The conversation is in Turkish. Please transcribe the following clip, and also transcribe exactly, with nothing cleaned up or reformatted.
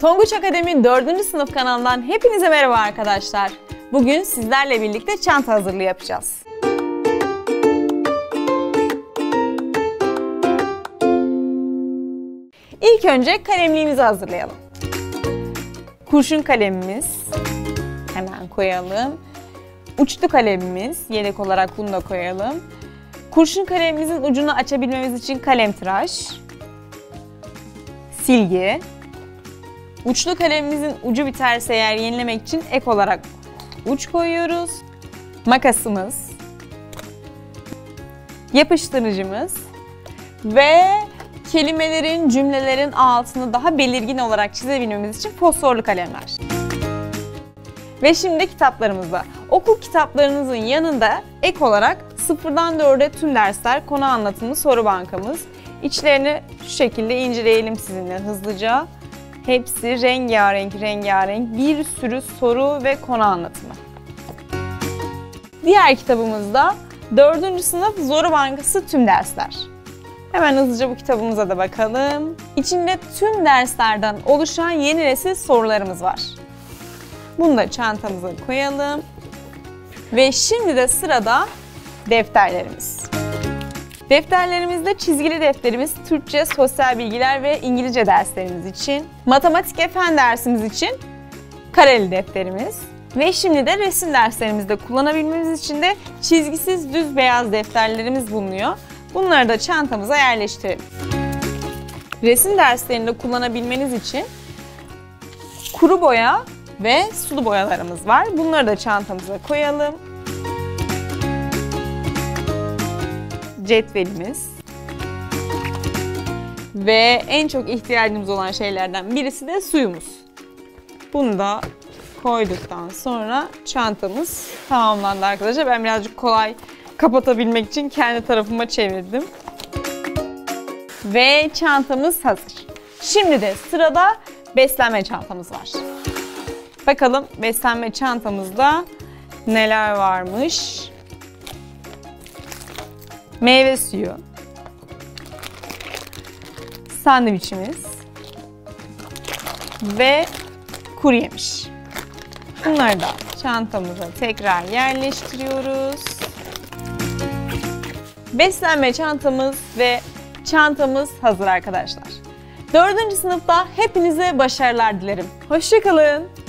Tonguç Akademi dördüncü sınıf kanalından hepinize merhaba arkadaşlar. Bugün sizlerle birlikte çanta hazırlığı yapacağız. İlk önce kalemliğimizi hazırlayalım. Kurşun kalemimiz, hemen koyalım. Uçlu kalemimiz, yedek olarak bunu da koyalım. Kurşun kalemimizin ucunu açabilmemiz için kalem tıraş, silgi. Uçlu kalemimizin ucu biterse eğer yenilemek için ek olarak uç koyuyoruz. Makasımız, yapıştırıcımız ve kelimelerin, cümlelerin altını daha belirgin olarak çizebilmemiz için fosforlu kalemler. Ve şimdi kitaplarımızda. Okul kitaplarınızın yanında ek olarak sıfırdan dörde tüm dersler, konu anlatımı, soru bankamız. İçlerini şu şekilde inceleyelim sizinle hızlıca. Hepsi rengarenk rengarenk bir sürü soru ve konu anlatımı. Diğer kitabımızda dördüncü sınıf soru bankası tüm dersler. Hemen hızlıca bu kitabımıza da bakalım. İçinde tüm derslerden oluşan yeni nesil sorularımız var. Bunu da çantamıza koyalım. Ve şimdi de sırada defterlerimiz. Defterlerimizde çizgili defterimiz Türkçe, sosyal bilgiler ve İngilizce derslerimiz için, matematik ve fen dersimiz için kareli defterimiz ve şimdi de resim derslerimizde kullanabilmemiz için de çizgisiz düz beyaz defterlerimiz bulunuyor. Bunları da çantamıza yerleştirelim. Resim derslerinde kullanabilmeniz için kuru boya ve sulu boyalarımız var. Bunları da çantamıza koyalım. Cetvelimiz ve en çok ihtiyacımız olan şeylerden birisi de suyumuz. Bunu da koyduktan sonra çantamız tamamlandı arkadaşlar. Ben birazcık kolay kapatabilmek için kendi tarafıma çevirdim. Ve çantamız hazır. Şimdi de sırada beslenme çantamız var. Bakalım beslenme çantamızda neler varmış? Meyve suyu, sandviçimiz ve kuru yemiş. Bunları da çantamıza tekrar yerleştiriyoruz. Beslenme çantamız ve çantamız hazır arkadaşlar. Dördüncü sınıfta hepinize başarılar dilerim. Hoşça kalın.